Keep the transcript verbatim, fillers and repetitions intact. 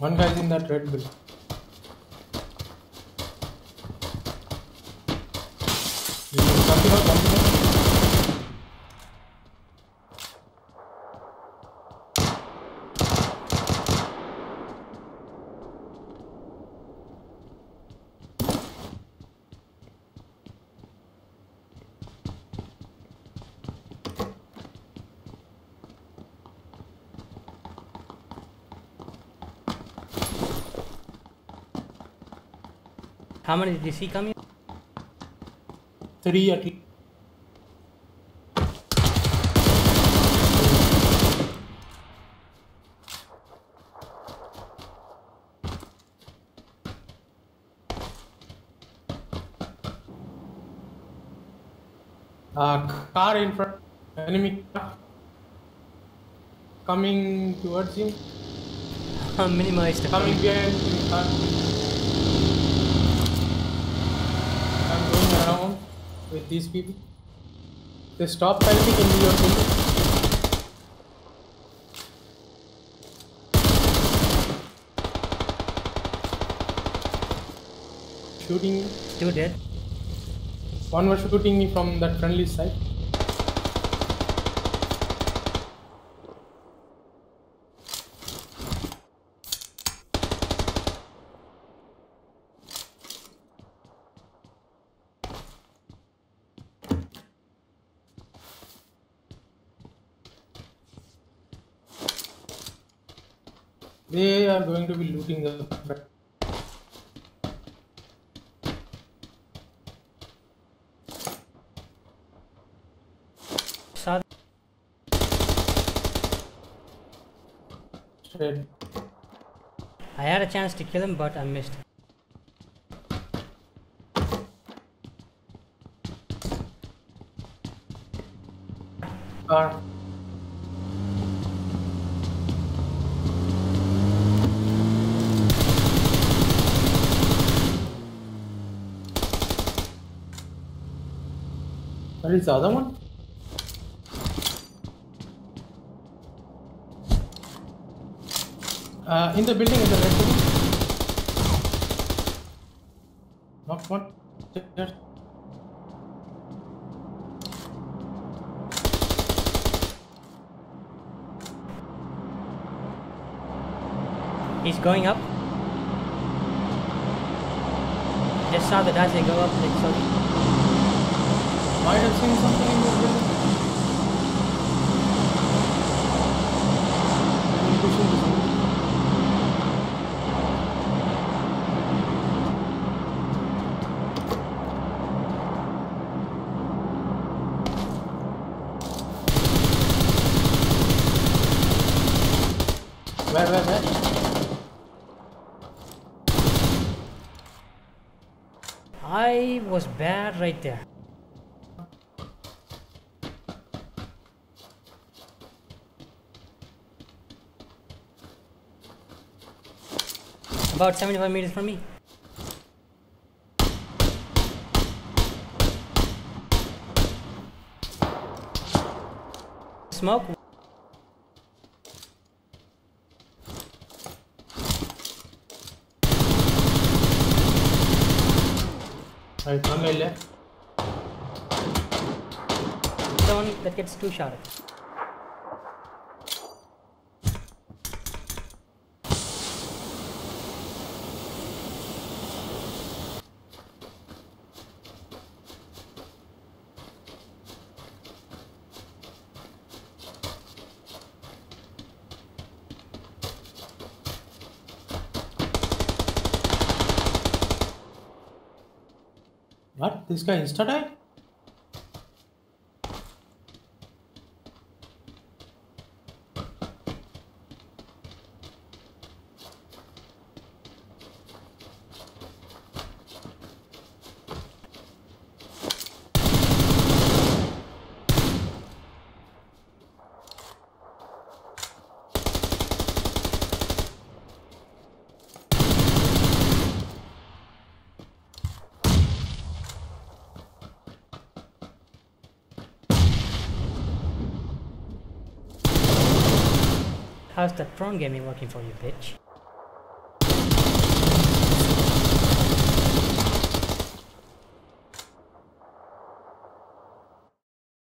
One guy's in that red building. Continue, how many did he come in? Three at least. Uh, car in front, enemy car. Coming towards him. Minimized. Coming behind the car. I'm going around with these people. They stop fighting in your field. Shooting. Still dead. One was shooting me from that friendly side. They are going to be looting the... I had a chance to kill him, but I missed. Car. Where is the other one? Uh, in the building, in the red building. Knock one. There. He's going up. Just saw the dash, they go up, like, sorry. Might have seen something in this building. I'm pushing this building. Where, where, where? I was bad right there. About seventy-five meters from me. Smoke. Right, one guy left. The one that gets two shot. What? This guy insta-died? How's that prawn gaming working for you, bitch?